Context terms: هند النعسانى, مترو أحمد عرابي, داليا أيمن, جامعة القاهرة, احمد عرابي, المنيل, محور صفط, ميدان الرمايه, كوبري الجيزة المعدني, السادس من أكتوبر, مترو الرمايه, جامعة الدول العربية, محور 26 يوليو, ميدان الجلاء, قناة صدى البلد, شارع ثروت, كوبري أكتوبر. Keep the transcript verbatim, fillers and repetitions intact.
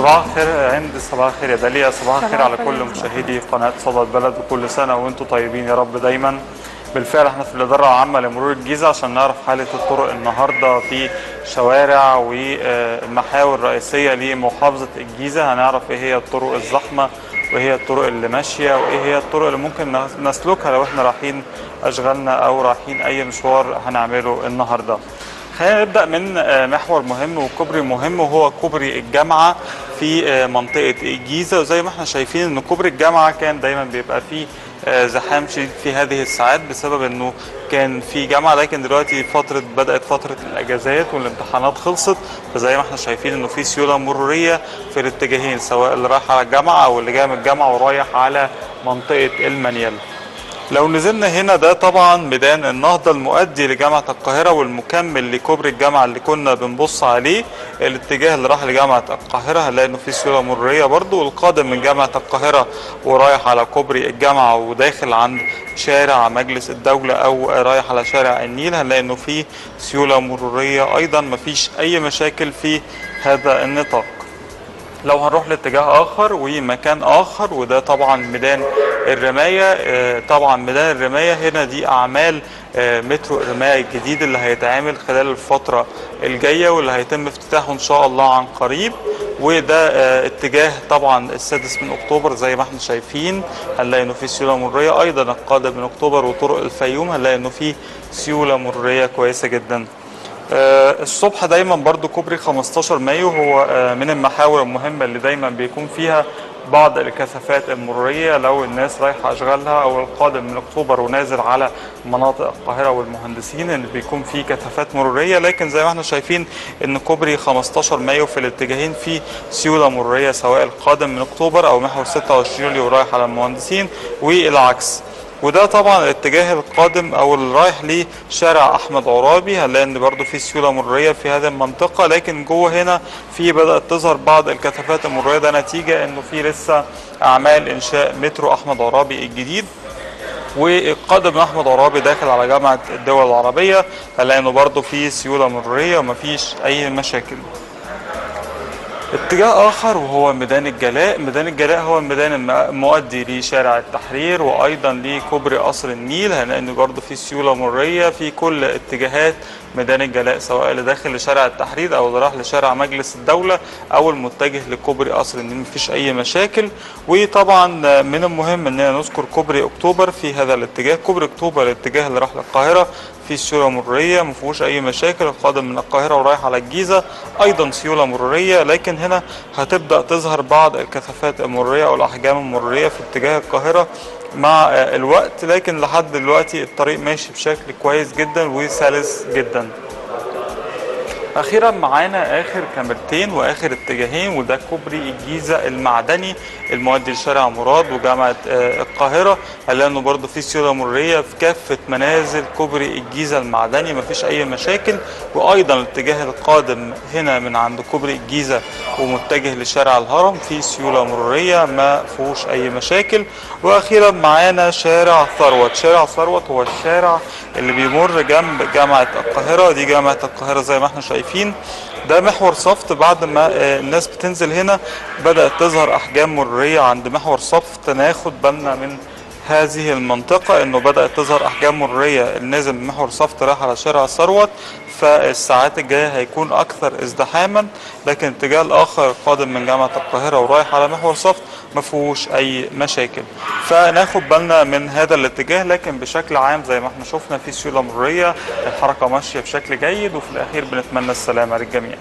صباح الخير هند، صباح الخير يا داليا، صباح الخير على كل مشاهدي قناه صدى البلد، وكل سنه وانتم طيبين يا رب دايما. بالفعل احنا في الاداره العامه لمرور الجيزه عشان نعرف حاله الطرق النهارده في شوارع والمحاور الرئيسيه لمحافظه الجيزه. هنعرف ايه هي الطرق الزحمه وايه هي الطرق اللي ماشيه وايه هي الطرق اللي ممكن نسلكها لو احنا رايحين اشغالنا او رايحين اي مشوار هنعمله النهارده. خلينا نبدأ من محور مهم وكوبري مهم، وهو كوبري الجامعة في منطقة الجيزة. وزي ما احنا شايفين ان كوبري الجامعة كان دايما بيبقى فيه زحام شديد في هذه الساعات بسبب انه كان في جامعة، لكن دلوقتي فترة بدأت فترة الاجازات والامتحانات خلصت، فزي ما احنا شايفين انه في سيولة مرورية في الاتجاهين، سواء اللي رايح على الجامعة او اللي جاي من الجامعة ورايح على منطقة المنيل. لو نزلنا هنا ده طبعا ميدان النهضة المؤدي لجامعة القاهرة والمكمل لكوبري الجامعة اللي كنا بنبص عليه. الاتجاه اللي راح لجامعة القاهرة هنلاقي انه في سيولة مرورية برده، والقادم من جامعة القاهرة ورايح على كوبري الجامعة وداخل عند شارع مجلس الدولة او رايح على شارع النيل هنلاقي انه في سيولة مرورية ايضا، مفيش اي مشاكل في هذا النطاق. لو هنروح لاتجاه اخر ومكان اخر وده طبعا ميدان الرمايه. طبعا ميدان الرمايه هنا دي اعمال مترو الرمايه الجديد اللي هيتعامل خلال الفتره الجايه واللي هيتم افتتاحه ان شاء الله عن قريب، وده اتجاه طبعا السادس من اكتوبر. زي ما احنا شايفين هنلاقي انه في سيوله مروريه ايضا، القادم من اكتوبر وطرق الفيوم هنلاقي انه في سيوله مروريه كويسه جدا. الصبح دايما برضو كوبري خمستاشر مايو هو من المحاور المهمة اللي دايما بيكون فيها بعض الكثافات المرورية لو الناس رايحة اشغالها او القادم من اكتوبر ونازل على مناطق القاهرة والمهندسين اللي بيكون فيه كثافات مرورية. لكن زي ما احنا شايفين ان كوبري خمستاشر مايو في الاتجاهين فيه سيولة مرورية، سواء القادم من اكتوبر او محور ستة وعشرين يوليو رايح على المهندسين والعكس. وده طبعا الاتجاه القادم او اللي رايح لشارع احمد عرابي هنلاقي ان برضه في سيوله مروريه في هذه المنطقه، لكن جوه هنا في بدات تظهر بعض الكثافات المروريه، ده نتيجه انه في لسه اعمال انشاء مترو احمد عرابي الجديد. والقادم احمد عرابي داخل على جامعه الدول العربيه هنلاقي انه برضه في سيوله مروريه ومفيش اي مشاكل. اتجاه اخر وهو ميدان الجلاء. ميدان الجلاء هو الميدان المؤدي لشارع التحرير وايضا لكوبري قصر النيل، هنلاقي ان برضه في سيوله مروريه في كل اتجاهات ميدان الجلاء، سواء اللي داخل لشارع التحرير او اللي راح لشارع مجلس الدوله او المتجه لكوبري قصر النيل، مفيش اي مشاكل. وطبعا من المهم اننا نذكر كوبري اكتوبر في هذا الاتجاه. كوبري اكتوبر الاتجاه اللي راح للقاهره في سيوله مروريه مفيهوش اي مشاكل، القادم من القاهره ورايح على الجيزه ايضا سيوله مروريه، لكن هنا هتبدا تظهر بعض الكثافات المروريه او الاحجام المروريه في اتجاه القاهره مع الوقت، لكن لحد دلوقتي الطريق ماشي بشكل كويس جدا وسلس جدا. اخيرا معانا اخر كاميرتين واخر اتجاهين، وده كوبري الجيزه المعدني المؤدي لشارع مراد وجامعه القاهره، هنلاقي انه برضه في سيوله مروريه في كافه منازل كوبري الجيزه المعدني مفيش اي مشاكل. وايضا الاتجاه القادم هنا من عند كوبري الجيزه ومتجه لشارع الهرم في سيوله مروريه ما فيهوش اي مشاكل. واخيرا معانا شارع ثروت. شارع ثروت هو الشارع اللي بيمر جنب جامعه القاهره، دي جامعه القاهره زي ما احنا شايفين. ده محور صفط، بعد ما الناس بتنزل هنا بدأت تظهر أحجام مرورية عند محور صفط. ناخد بالنا من هذه المنطقة انه بدأت تظهر أحجام مرورية، النازل من محور صفط رايح على شارع ثروت، فالساعات الجاية هيكون أكثر ازدحاما. لكن الاتجاه الآخر القادم من جامعة القاهرة ورايح على محور صفط مفيهوش أي مشاكل، فناخد بالنا من هذا الاتجاه. لكن بشكل عام زي ما احنا شفنا في سيولة مرورية، الحركة ماشية بشكل جيد، وفي الأخير بنتمنى السلامة للجميع.